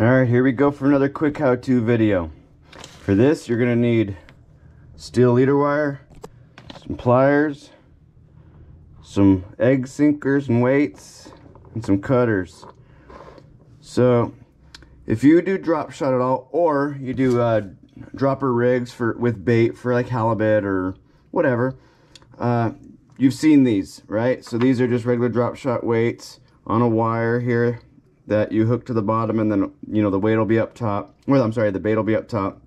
Alright, here we go for another quick how-to video. For this, you're going to need steel leader wire, some pliers, some egg sinkers and weights, and some cutters. So, if you do drop shot at all, or you do dropper rigs with bait for like halibut or whatever, you've seen these, right? So these are just regular drop shot weights on a wire here that you hook to the bottom, and then, you know, the weight will be up top. Well, I'm sorry, the bait will be up top.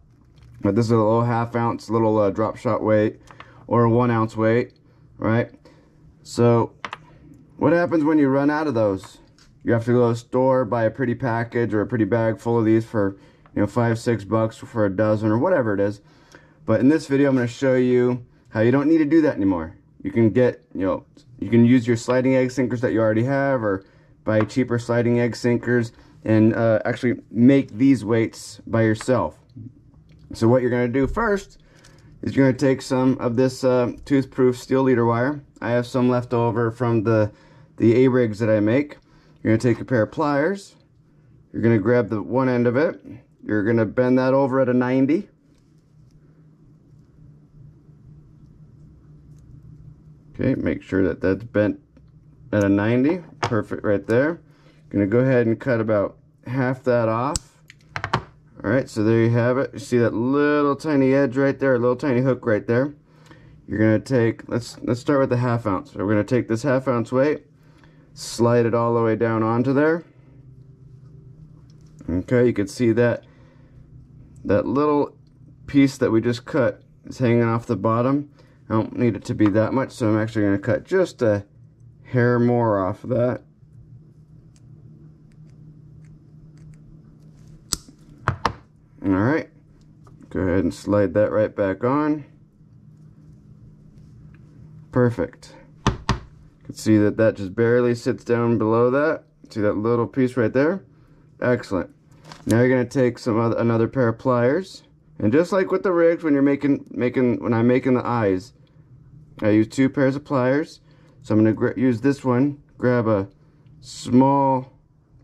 But this is a little half-ounce little drop shot weight, or a 1 ounce weight, right? So what happens when you run out of those? You have to go to the store, buy a pretty package or a pretty bag full of these for, you know, $5, $6 for a dozen or whatever it is. But in this video, I'm going to show you how you don't need to do that anymore. You can get, you know, you can use your sliding egg sinkers that you already have, or buy cheaper sliding egg sinkers and actually make these weights by yourself. So what you're going to do first is you're going to take some of this toothproof steel leader wire. I have some left over from the A-Rigs that I make. You're going to take a pair of pliers. You're going to grab the one end of it. You're going to bend that over at a 90. Okay, make sure that that's bent at a 90. Perfect right there. Going to go ahead and cut about half that off. All right, so there you have it. You see that little tiny edge right there, a little tiny hook right there. You're going to take, let's start with the half ounce. So we're going to take this half ounce weight, slide it all the way down onto there. Okay, you can see that little piece that we just cut is hanging off the bottom. I don't need it to be that much, so I'm actually going to cut just a hair more off of that. Alright, go ahead and slide that right back on. Perfect. You can see that that just barely sits down below that. See that little piece right there? Excellent. Now you're going to take another pair of pliers, and just like with the rigs, when you're when I'm making the eyes, I use two pairs of pliers. So I'm going to use this one. Grab a small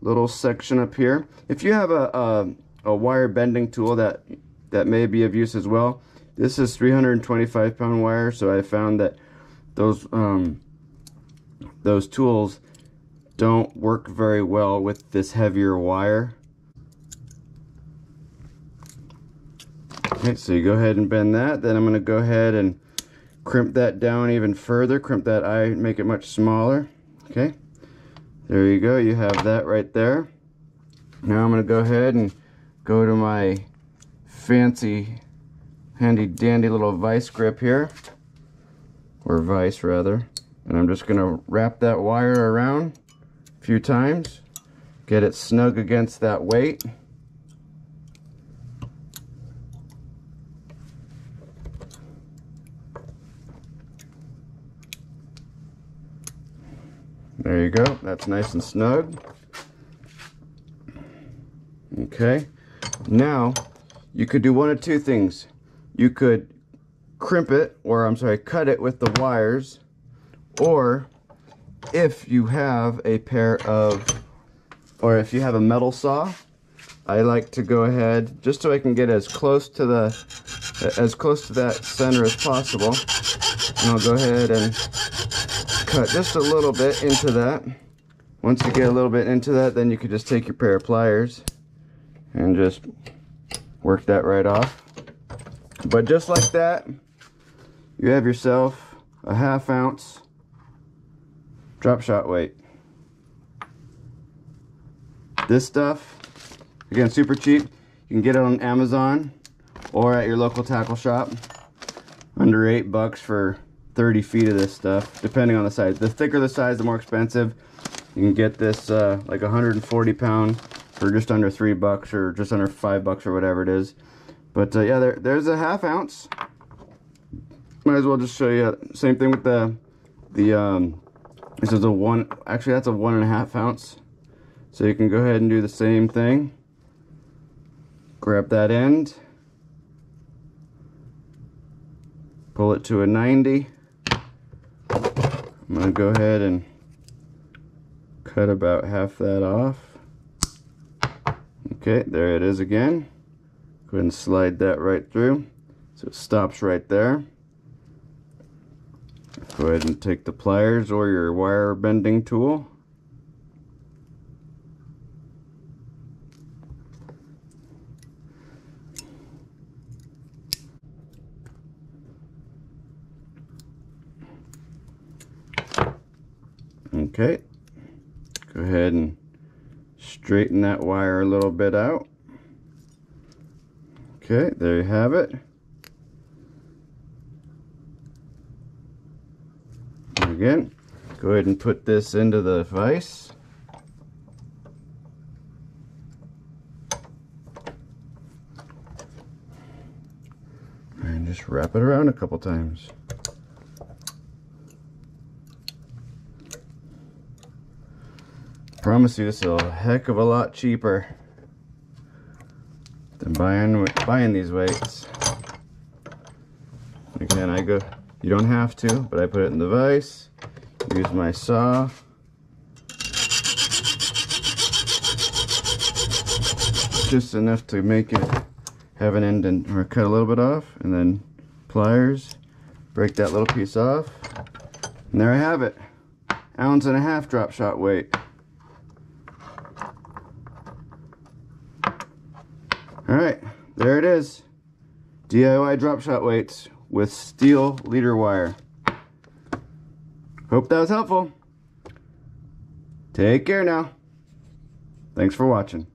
little section up here. If you have a wire bending tool, that may be of use as well. This is 325-pound wire, so I found that those tools don't work very well with this heavier wire. Okay, so you go ahead and bend that. Then I'm going to go ahead and crimp that down even further, crimp that eye, make it much smaller. Okay, there you go, you have that right there. Now I'm going to go ahead and go to my fancy, handy dandy little vice grip here, or vice rather, and I'm just going to wrap that wire around a few times, get it snug against that weight. There you go, that's nice and snug. Okay, now you could do one of two things. You could crimp it, or I'm sorry, cut it with the wires, or if you have a pair of, or if you have a metal saw, I like to go ahead, just so I can get as close to that center as possible, and I'll go ahead and cut just a little bit into that. Once you get a little bit into that, then you can just take your pair of pliers and just work that right off. But just like that, you have yourself a half-ounce drop shot weight. This stuff, again, super cheap. You can get it on Amazon or at your local tackle shop. Under $8 for 30 feet of this stuff, depending on the size. The thicker the size, the more expensive. You can get this like 140 pound for just under $3 or just under $5 or whatever it is. But yeah, there's a half ounce. Might as well just show you. Same thing with this is a one. Actually, that's a 1.5 ounce. So you can go ahead and do the same thing. Grab that end. Pull it to a 90. I'm going to go ahead and cut about half that off. Okay, there it is again. Go ahead and slide that right through. So it stops right there. Go ahead and take the pliers or your wire bending tool. Okay, go ahead and straighten that wire a little bit out. Okay, there you have it. And again, go ahead and put this into the vise. And just wrap it around a couple times. I promise you this is a heck of a lot cheaper than buying these weights. Again, you don't have to, but I put it in the vise, use my saw. Just enough to make it have an end and or cut a little bit off, and then pliers, break that little piece off. And there I have it. 1.5 ounce drop shot weight. Alright, there it is. DIY drop shot weights with steel leader wire. Hope that was helpful. Take care now. Thanks for watching.